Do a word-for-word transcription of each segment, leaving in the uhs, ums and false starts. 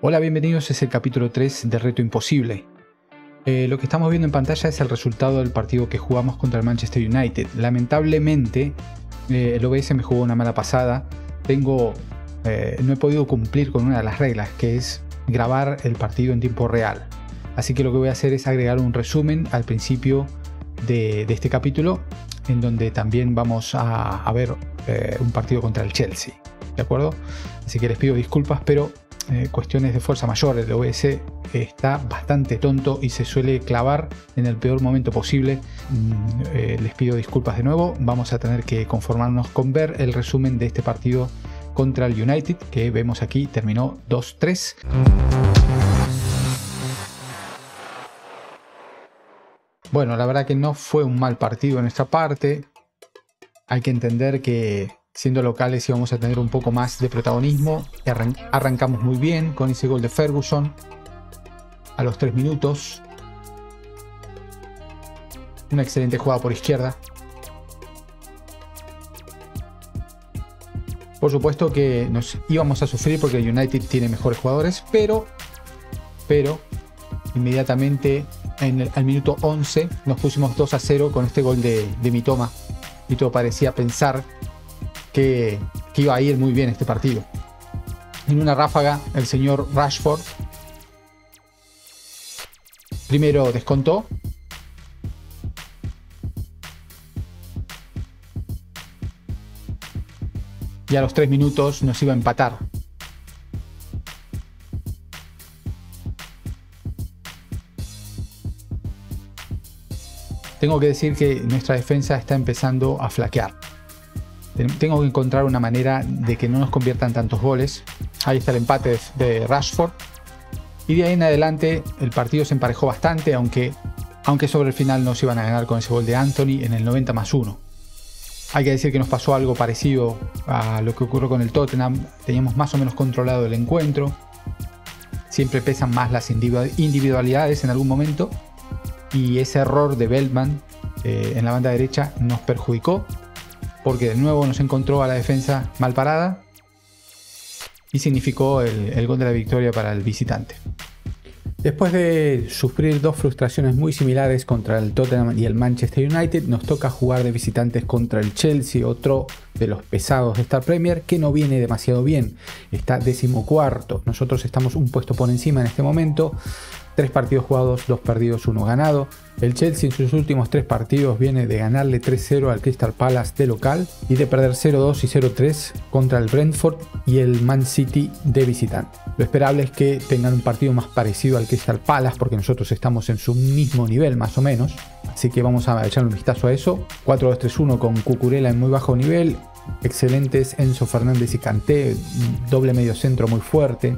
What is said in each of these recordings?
Hola, bienvenidos, es el capítulo tres de Reto Imposible. Eh, lo que estamos viendo en pantalla es el resultado del partido que jugamos contra el Manchester United. Lamentablemente, eh, el O B S me jugó una mala pasada. Tengo, eh, no he podido cumplir con una de las reglas, que es grabar el partido en tiempo real. Así que lo que voy a hacer es agregar un resumen al principio de, de este capítulo, en donde también vamos a, a ver eh, un partido contra el Chelsea, ¿de acuerdo? Así que les pido disculpas, pero... Eh, cuestiones de fuerza mayor, el O B S está bastante tonto y se suele clavar en el peor momento posible. Mm, eh, les pido disculpas de nuevo, vamos a tener que conformarnos con ver el resumen de este partido contra el United, que vemos aquí, terminó dos tres. Bueno, la verdad que no fue un mal partido de nuestra parte, hay que entender que... Siendo locales íbamos a tener un poco más de protagonismo. Arran arrancamos muy bien con ese gol de Ferguson. A los tres minutos. Una excelente jugada por izquierda. Por supuesto que nos íbamos a sufrir porque el United tiene mejores jugadores. Pero, pero inmediatamente en el, al minuto once nos pusimos dos a cero con este gol de, de Mitoma. Y todo parecía pensar... Que, que iba a ir muy bien este partido. En una ráfaga el señor Rashford primero descontó, y a los tres minutos nos iba a empatar. Tengo que decir que nuestra defensa está empezando a flaquear. Tengo que encontrar una manera de que no nos conviertan tantos goles. Ahí está el empate de Rashford. Y de ahí en adelante el partido se emparejó bastante, aunque, aunque sobre el final nos iban a ganar con ese gol de Anthony en el noventa más uno. Hay que decir que nos pasó algo parecido a lo que ocurrió con el Tottenham. Teníamos más o menos controlado el encuentro. Siempre pesan más las individualidades en algún momento. Y ese error de Beltman eh, en la banda derecha nos perjudicó. Porque de nuevo nos encontró a la defensa mal parada y significó el, el gol de la victoria para el visitante. Después de sufrir dos frustraciones muy similares contra el Tottenham y el Manchester United, nos toca jugar de visitantes contra el Chelsea, otro de los pesados de esta Premier que no viene demasiado bien. Está decimocuarto, nosotros estamos un puesto por encima en este momento. Tres partidos jugados, dos perdidos, uno ganado. El Chelsea en sus últimos tres partidos viene de ganarle tres cero al Crystal Palace de local y de perder cero dos y cero tres contra el Brentford y el Man City de visitante. Lo esperable es que tengan un partido más parecido al Crystal Palace porque nosotros estamos en su mismo nivel más o menos. Así que vamos a echarle un vistazo a eso. cuatro dos tres uno con Cucurella en muy bajo nivel. Excelentes Enzo Fernández y Kanté, doble medio centro muy fuerte.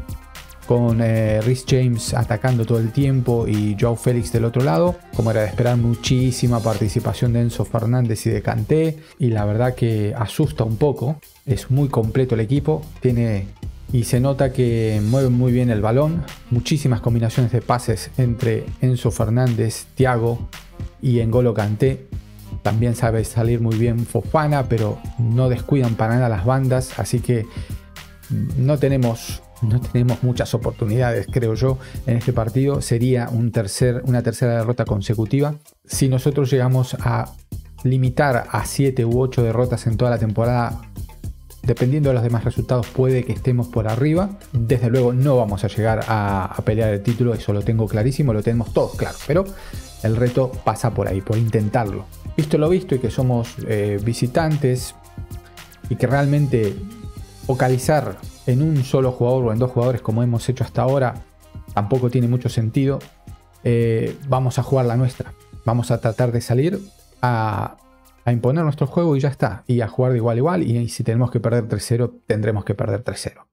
Con eh, Reece James atacando todo el tiempo y João Félix del otro lado. Como era de esperar, muchísima participación de Enzo Fernández y de Kanté. Y la verdad que asusta un poco. Es muy completo el equipo. Tiene y se nota que mueve muy bien el balón. Muchísimas combinaciones de pases entre Enzo Fernández, Thiago y N'Golo Kanté. También sabe salir muy bien Fofana, pero no descuidan para nada las bandas. Así que no tenemos... No tenemos muchas oportunidades, creo yo, en este partido. Sería un tercer, una tercera derrota consecutiva. Si nosotros llegamos a limitar a siete u ocho derrotas en toda la temporada, dependiendo de los demás resultados, puede que estemos por arriba. Desde luego no vamos a llegar a, a pelear el título, eso lo tengo clarísimo, lo tenemos todos claro. Pero el reto pasa por ahí, por intentarlo. Visto lo visto y que somos eh, visitantes y que realmente focalizar... en un solo jugador o en dos jugadores como hemos hecho hasta ahora tampoco tiene mucho sentido. Eh, vamos a jugar la nuestra, vamos a tratar de salir a, a imponer nuestro juego y ya está, y a jugar de igual a igual, y, y si tenemos que perder tres cero tendremos que perder tres cero.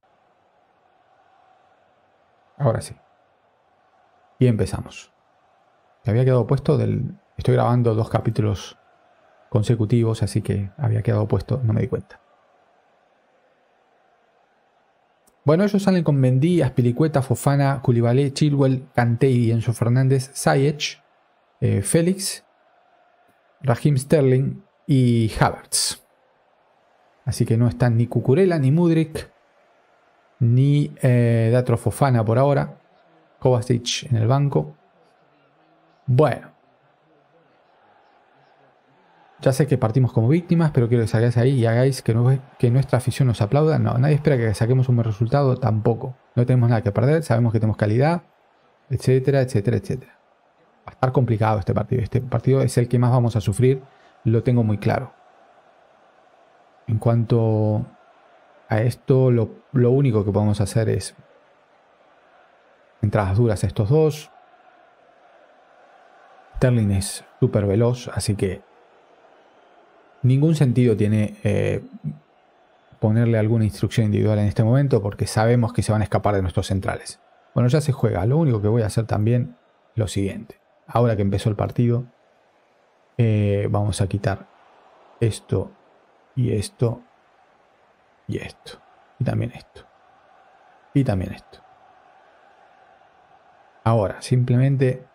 Ahora sí, y empezamos. Me había quedado puesto del... estoy grabando dos capítulos consecutivos, así que había quedado puesto, no me di cuenta. Bueno, ellos salen con Mendy, Azpilicueta, Fofana, Koulibaly, Chilwell, Kanté y Enzo Fernández, Ziyech, eh, Félix, Rahim Sterling y Havertz. Así que no están ni Cucurella, ni Mudryk, ni eh, Datro Fofana por ahora. Kovacic en el banco. Bueno. Ya sé que partimos como víctimas, pero quiero que salgáis ahí y hagáis que, no, que nuestra afición nos aplauda. No, nadie espera que saquemos un buen resultado tampoco. No tenemos nada que perder, sabemos que tenemos calidad, etcétera, etcétera, etcétera. Va a estar complicado este partido. Este partido es el que más vamos a sufrir, lo tengo muy claro. En cuanto a esto, lo, lo único que podemos hacer es entradas duras a estos dos. Sterling es súper veloz, así que ningún sentido tiene eh, ponerle alguna instrucción individual en este momento, porque sabemos que se van a escapar de nuestros centrales. Bueno, ya se juega. Lo único que voy a hacer también es lo siguiente. Ahora que empezó el partido, eh, vamos a quitar esto y esto y esto. Y también esto. Y también esto. Ahora, simplemente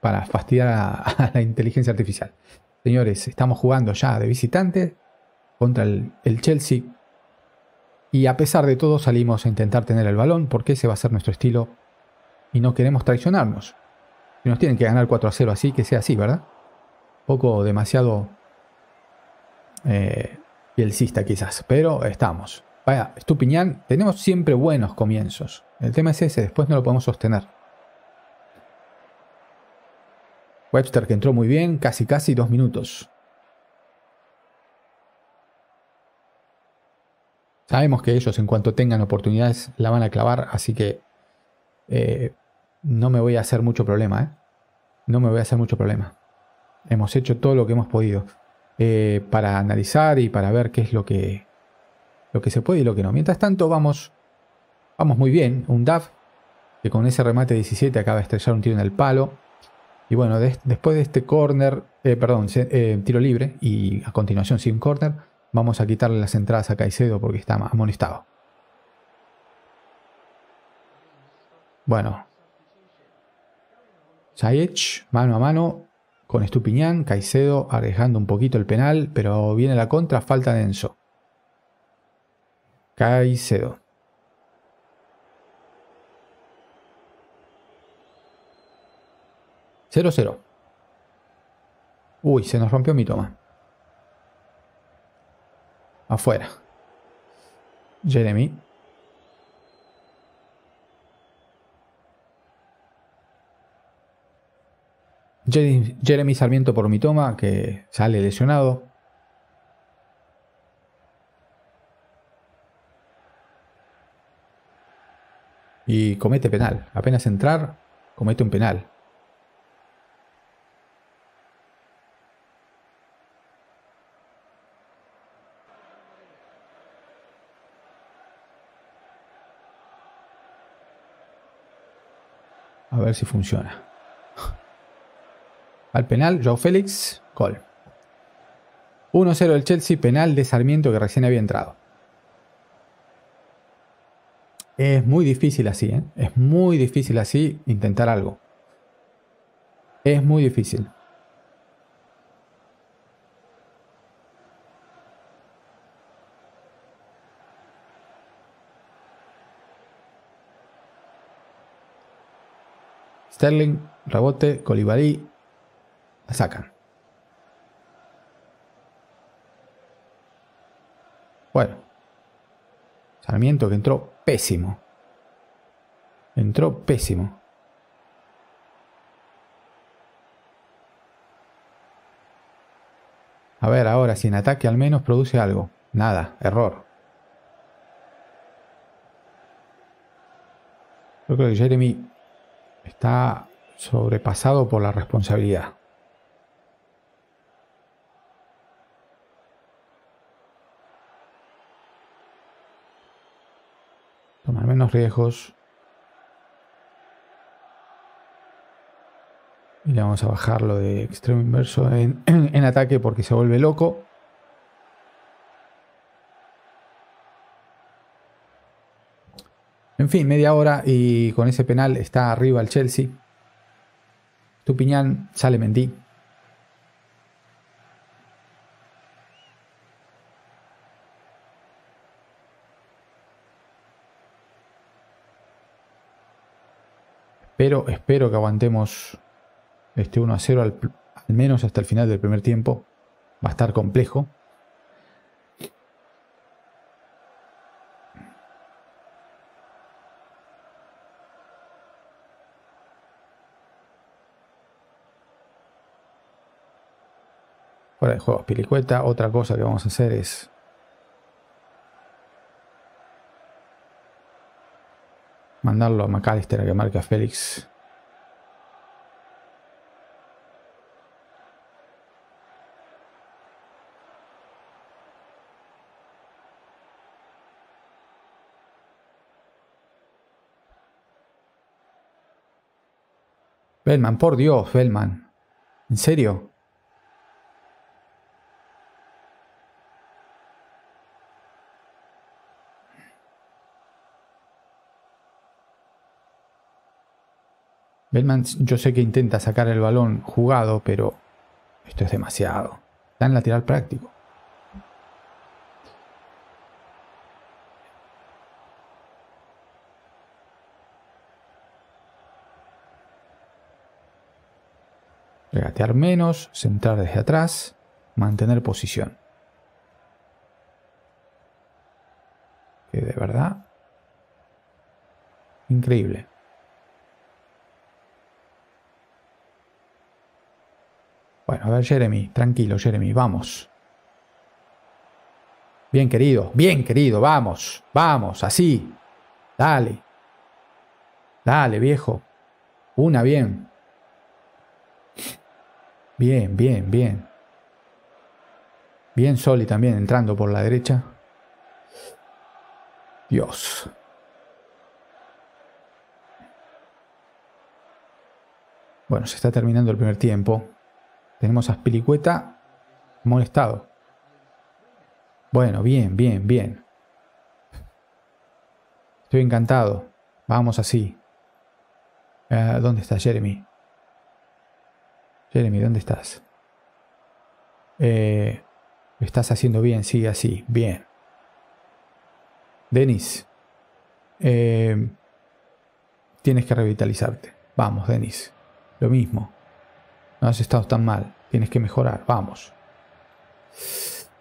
para fastidiar a, a la inteligencia artificial. Señores, estamos jugando ya de visitante contra el, el Chelsea y a pesar de todo salimos a intentar tener el balón porque ese va a ser nuestro estilo y no queremos traicionarnos. Si nos tienen que ganar cuatro a cero así, que sea así, ¿verdad? Un poco demasiado eh, pielcista quizás, pero estamos. Vaya, Estupiñán, tenemos siempre buenos comienzos. El tema es ese, después no lo podemos sostener. Webster que entró muy bien, casi casi dos minutos. Sabemos que ellos en cuanto tengan oportunidades la van a clavar, así que eh, no me voy a hacer mucho problema. ¿eh? No me voy a hacer mucho problema. Hemos hecho todo lo que hemos podido eh, para analizar y para ver qué es lo que, lo que se puede y lo que no. Mientras tanto vamos, vamos muy bien. Un D A F que con ese remate diecisiete acaba de estrellar un tiro en el palo. Y bueno, de, después de este corner, eh, perdón, eh, tiro libre y a continuación sin corner, vamos a quitarle las entradas a Caicedo porque está amonestado. Bueno. Zayech, mano a mano con Estupiñán, Caicedo arriesgando un poquito el penal, pero viene la contra, falta de Enzo. Caicedo. cero cero. Uy, se nos rompió Mitoma. Afuera. Jeremy. Jeremy Sarmiento por Mitoma, que sale lesionado. Y comete penal. Apenas entrar, comete un penal. A ver si funciona. Al penal, João Félix, gol. uno cero el Chelsea, penal de Sarmiento que recién había entrado. Es muy difícil así, ¿eh? Es muy difícil así intentar algo. Es muy difícil. Sterling, rebote, Koulibaly, la sacan. Bueno, Sarmiento que entró pésimo. Entró pésimo. A ver, ahora si en ataque al menos produce algo. Nada, error. Yo creo que Jeremy está sobrepasado por la responsabilidad. Tomar menos riesgos. Y le vamos a bajar lo de extremo inverso en, en, en ataque porque se vuelve loco. En fin, media hora y con ese penal está arriba el Chelsea. Estupiñán, sale Mendy. Pero espero que aguantemos este uno a cero al, al menos hasta el final del primer tiempo. Va a estar complejo. Fuera de juego, Azpilicueta. Otra cosa que vamos a hacer es... mandarlo a McAllister a que marque a Félix. Beltman, por Dios, Beltman. ¿En serio? Beltman, yo sé que intenta sacar el balón jugado, pero esto es demasiado. Está en lateral práctico. Regatear menos, centrar desde atrás, mantener posición. Que de verdad... increíble. Bueno, a ver, Jeremy, tranquilo, Jeremy, vamos. Bien, querido, bien, querido, vamos, vamos, así. Dale. Dale, viejo. Una, bien. Bien, bien, bien. Bien, Soli también entrando por la derecha. Dios. Bueno, se está terminando el primer tiempo. Tenemos a Azpilicueta molestado. Bueno, bien, bien, bien. Estoy encantado. Vamos así. Eh, ¿Dónde está Jeremy? Jeremy, ¿dónde estás? Eh, lo estás haciendo bien, sigue así. Bien. Denis. Eh, tienes que revitalizarte. Vamos, Denis. Lo mismo. No has estado tan mal. Tienes que mejorar. Vamos.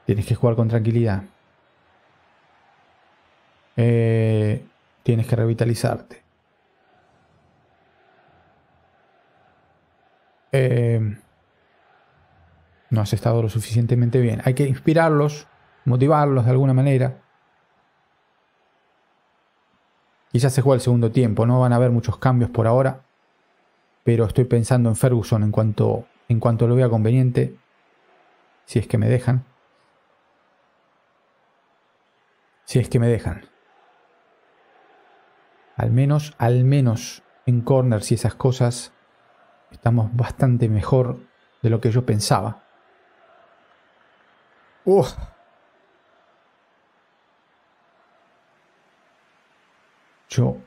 Tienes que jugar con tranquilidad. Eh, tienes que revitalizarte. Eh, no has estado lo suficientemente bien. Hay que inspirarlos, motivarlos de alguna manera. Quizás se juega el segundo tiempo. No van a haber muchos cambios por ahora. Pero estoy pensando en Ferguson en cuanto, en cuanto lo vea conveniente. Si es que me dejan. Si es que me dejan. Al menos, al menos en corners y esas cosas estamos bastante mejor de lo que yo pensaba. ¡Uf! Yo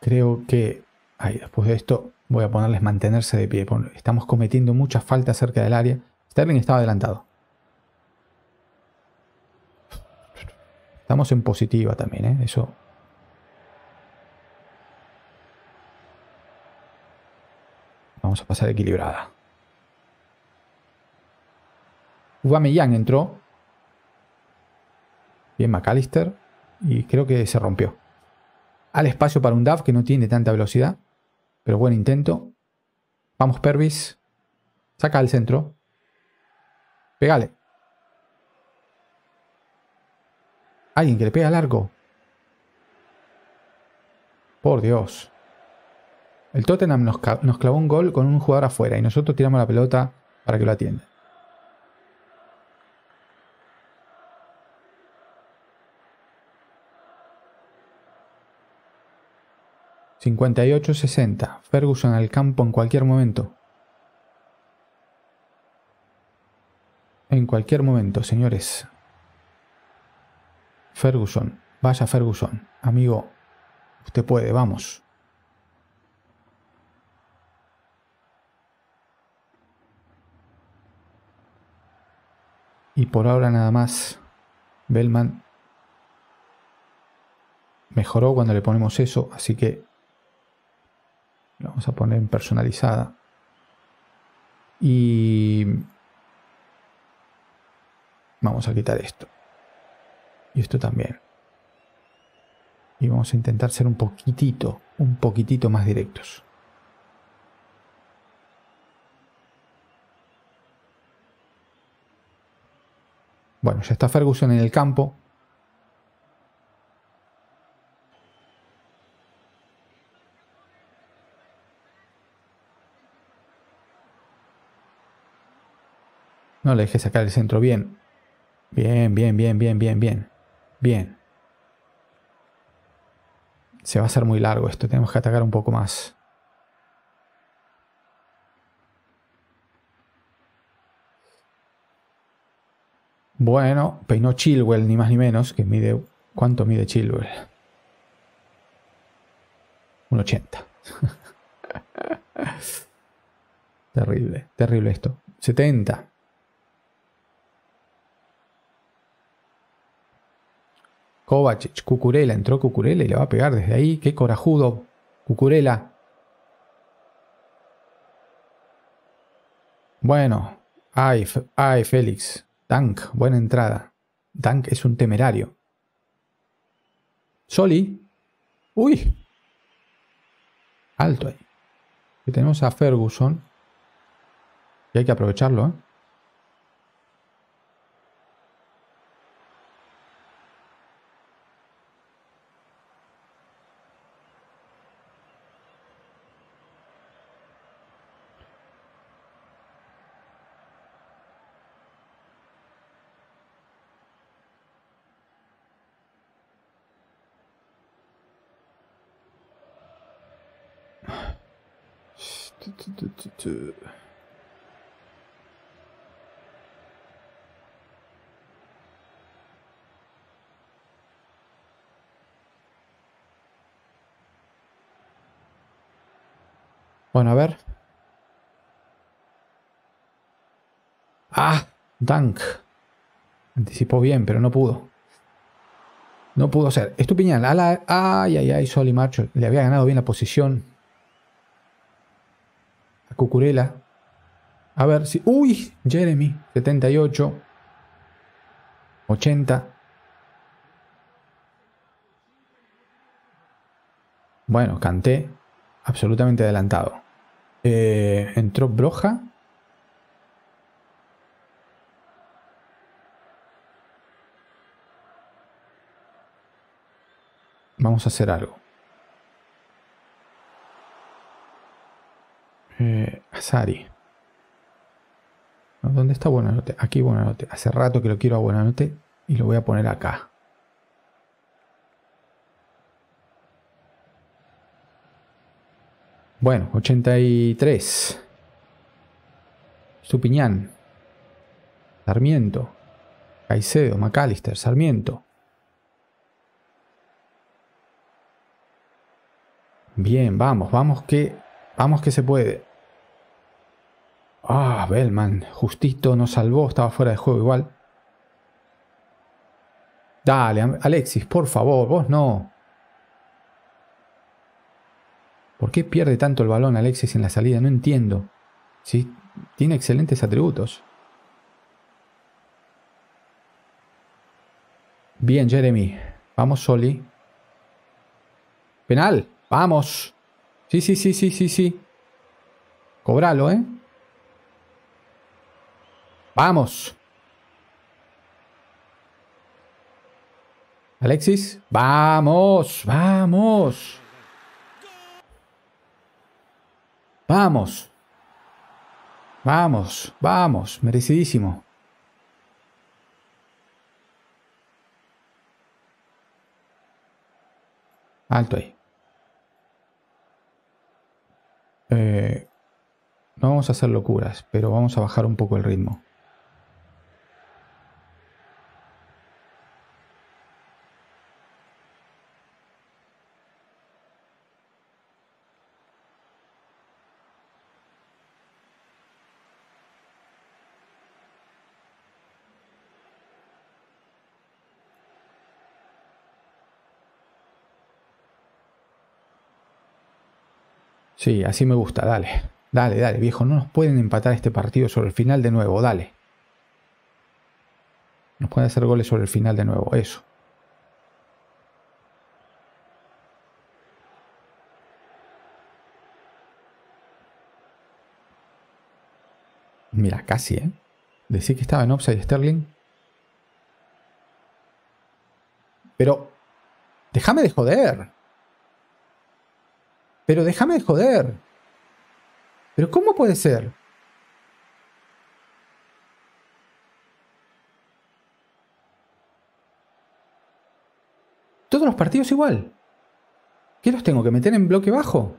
creo que... ay, después de esto... voy a ponerles mantenerse de pie. Estamos cometiendo muchas faltas cerca del área. Sterling estaba adelantado. Estamos en positiva también, ¿eh? Eso. Vamos a pasar equilibrada. Aubameyang entró. Bien McAllister. Y creo que se rompió. Al espacio para un D A F que no tiene tanta velocidad. Pero buen intento. Vamos, Pervis. Saca al centro. Pégale. Alguien que le pega al arco. Por Dios. El Tottenham nos, nos clavó un gol con un jugador afuera. Y nosotros tiramos la pelota para que lo atienda. cincuenta y ocho sesenta. Ferguson al campo en cualquier momento. En cualquier momento, señores. Ferguson. Vaya Ferguson. Amigo, usted puede. Vamos. Y por ahora nada más. Beltman mejoró cuando le ponemos eso, así que... vamos a poner en personalizada. Y vamos a quitar esto. Y esto también. Y vamos a intentar ser un poquitito, un poquitito más directos. Bueno, ya está Ferguson en el campo. No le dejé sacar el centro bien. Bien, bien, bien, bien, bien, bien. Bien. Se va a hacer muy largo esto. Tenemos que atacar un poco más. Bueno, peinó Chilwell, ni más ni menos, que mide... ¿Cuánto mide Chilwell? un ochenta. Terrible, terrible esto. setenta. Kovacic, Cucurella, entró Cucurella y le va a pegar desde ahí. ¡Qué corajudo! Cucurella. Bueno, ay, ay, Félix. Dunk, buena entrada. Dunk es un temerario. Soli. ¡Uy! Alto ahí. Aquí tenemos a Ferguson. Y hay que aprovecharlo, ¿eh? Bueno, a ver. Ah, Dunk. Anticipó bien, pero no pudo. No pudo ser. Estupiñán. Ay, ay, ay, Sol y Marcho. Le había ganado bien la posición. A Cucurella. A ver si... ¡Uy! Jeremy. setenta y ocho. ochenta. Bueno, Kanté. Absolutamente adelantado. Eh, entró Broja. Vamos a hacer algo. Eh, Azari. ¿Dónde está Buonanotte? Aquí Buonanotte. Hace rato que lo quiero a Buonanotte y lo voy a poner acá. Bueno, ochenta y tres. Estupiñán. Sarmiento. Caicedo, McAllister, Sarmiento. Bien, vamos, vamos que, vamos que se puede. Ah, Beltman, justito nos salvó, estaba fuera de juego igual. Dale, Alexis, por favor, vos no. ¿Por qué pierde tanto el balón Alexis en la salida? No entiendo. Sí, tiene excelentes atributos. Bien, Jeremy. Vamos, Soli. Penal. Vamos. Sí, sí, sí, sí, sí, sí. Cobralo, ¿eh? Vamos. Alexis. Vamos. Vamos. Vamos, vamos, vamos, merecidísimo. Alto ahí. Eh, no vamos a hacer locuras, pero vamos a bajar un poco el ritmo. Sí, así me gusta, dale. Dale, dale, viejo, no nos pueden empatar este partido sobre el final de nuevo, dale. Nos pueden hacer goles sobre el final de nuevo, eso. Mira, casi, ¿eh? Decía que estaba en offside Sterling. Pero... ¡déjame de joder! ¡Pero déjame de joder! ¿Pero cómo puede ser? Todos los partidos igual. ¿Qué los tengo que meter en bloque bajo?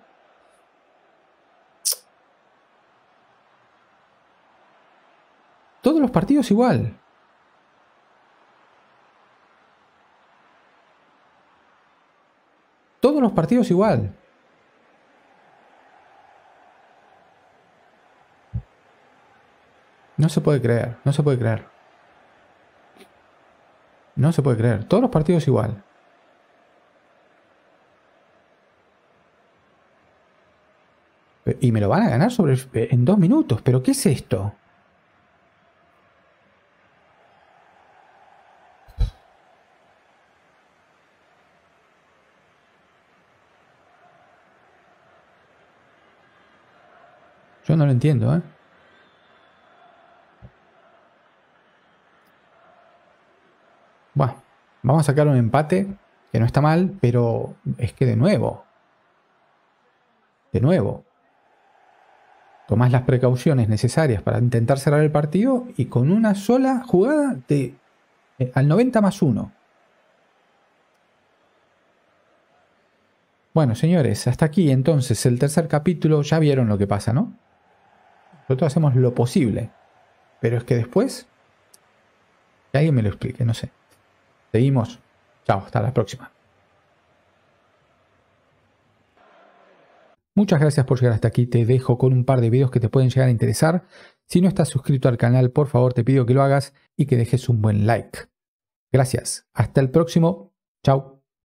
Todos los partidos igual. Todos los partidos igual. No se puede creer, no se puede creer. No se puede creer, todos los partidos igual. Y me lo van a ganar sobre en dos minutos, pero ¿qué es esto? Yo no lo entiendo, ¿eh? Bueno, vamos a sacar un empate, que no está mal, pero es que de nuevo, de nuevo, tomás las precauciones necesarias para intentar cerrar el partido y con una sola jugada de, eh, al noventa más uno. Bueno, señores, hasta aquí entonces el tercer capítulo. Ya vieron lo que pasa, ¿no? Nosotros hacemos lo posible, pero es que después, que alguien me lo explique, no sé. Seguimos. Chao, hasta la próxima. Muchas gracias por llegar hasta aquí. Te dejo con un par de videos que te pueden llegar a interesar. Si no estás suscrito al canal, por favor te pido que lo hagas y que dejes un buen like. Gracias. Hasta el próximo. Chao.